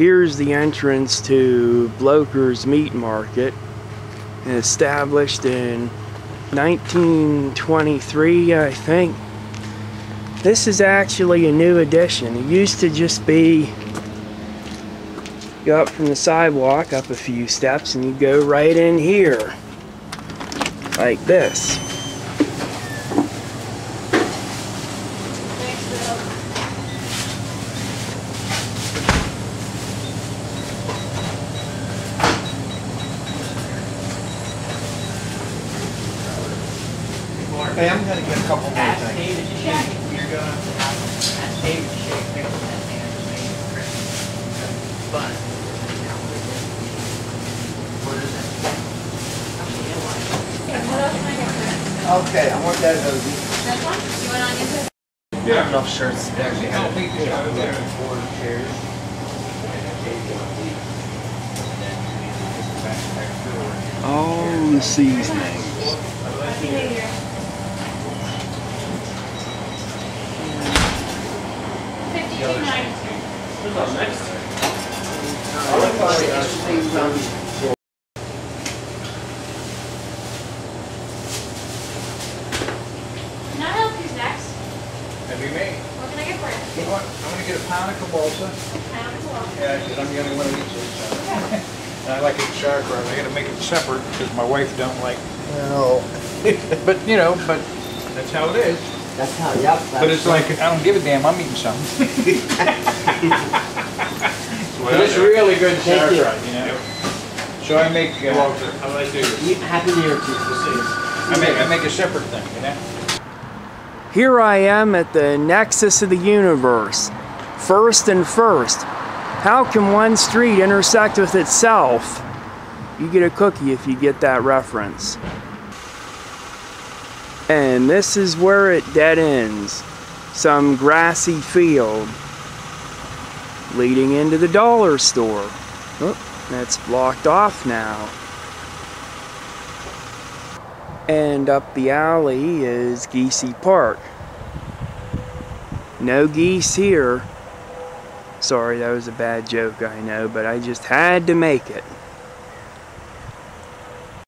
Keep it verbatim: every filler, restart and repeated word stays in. Here's the entrance to Blocher's Meat Market, established in nineteen twenty-three, I think. This is actually a new addition. It used to just be, go up from the sidewalk, up a few steps, and you go right in here, like this. Hey, I'm gonna get a couple more things. You're gonna ask David to shake hands with that man who's making the Christmas. But what is that? Okay, I want that as O D. That one? You want on YouTube? Yeah. Enough shirts to actually help me get out of there. Four chairs. Oh, the seasonings. Can I help you, Max? Have you made? What can I get for you? You know what? I'm going to get a pound of kielbasa. A pound of kielbasa? Yeah, because I'm the only one who eats this. And I like it char grub. I got to make it separate because my wife don't like it. No. But, you know, but that's how it is. That's how, yep. That's but it's like, I don't give a damn, I'm eating something. But it's really good char you. Right, you know? Yep. So I make... Uh, Walter, I like to eat Happy New Year to I make, I make a separate thing, you know? Here I am at the nexus of the universe. First and first. How can one street intersect with itself? You get a cookie if you get that reference. And this is where it dead ends. Some grassy field leading into the dollar store. Oh, that's blocked off now. And up the alley is Geesey Park. No geese here. Sorry, that was a bad joke, I know, but I just had to make it.